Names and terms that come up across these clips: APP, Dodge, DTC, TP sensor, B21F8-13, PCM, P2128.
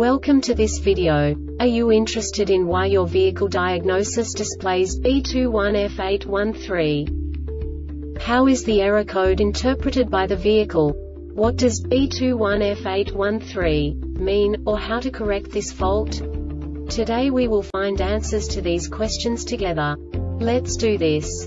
Welcome to this video. Are you interested in why your vehicle diagnosis displays B21F8-13? How is the error code interpreted by the vehicle? What does B21F8-13 mean, or how to correct this fault? Today we will find answers to these questions together. Let's do this.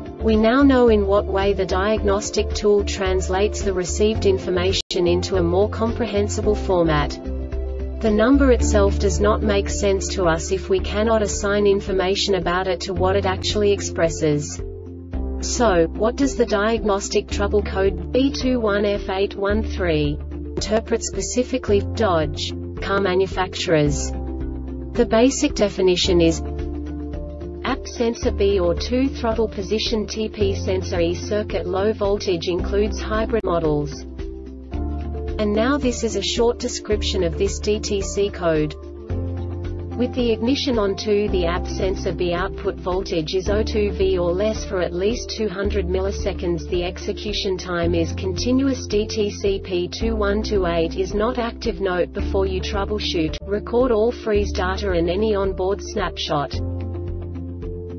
We now know in what way the diagnostic tool translates the received information into a more comprehensible format. The number itself does not make sense to us if we cannot assign information about it to what it actually expresses. So, what does the diagnostic trouble code B21F8-13 interpret specifically, Dodge car manufacturers? The basic definition is APP sensor B or 2 throttle position TP sensor E circuit. Low voltage includes hybrid models. And now this is a short description of this DTC code. With the ignition on 2, the APP sensor B output voltage is 0.2V or less for at least 200 milliseconds. The execution time is continuous. DTC P2128 is not active. Note, before you troubleshoot, record all freeze data and any onboard snapshot.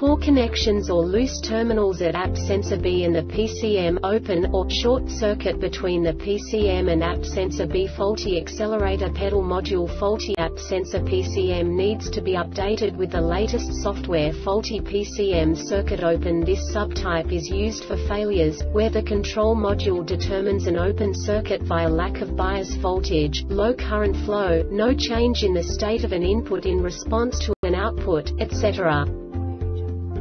poor connections or loose terminals at APP sensor B and the PCM, open or short circuit between the PCM and APP sensor B, faulty accelerator pedal module, faulty APP sensor PCM needs to be updated with the latest software, faulty PCM circuit open. This subtype is used for failures where the control module determines an open circuit via lack of bias voltage, low current flow, no change in the state of an input in response to an output, etc.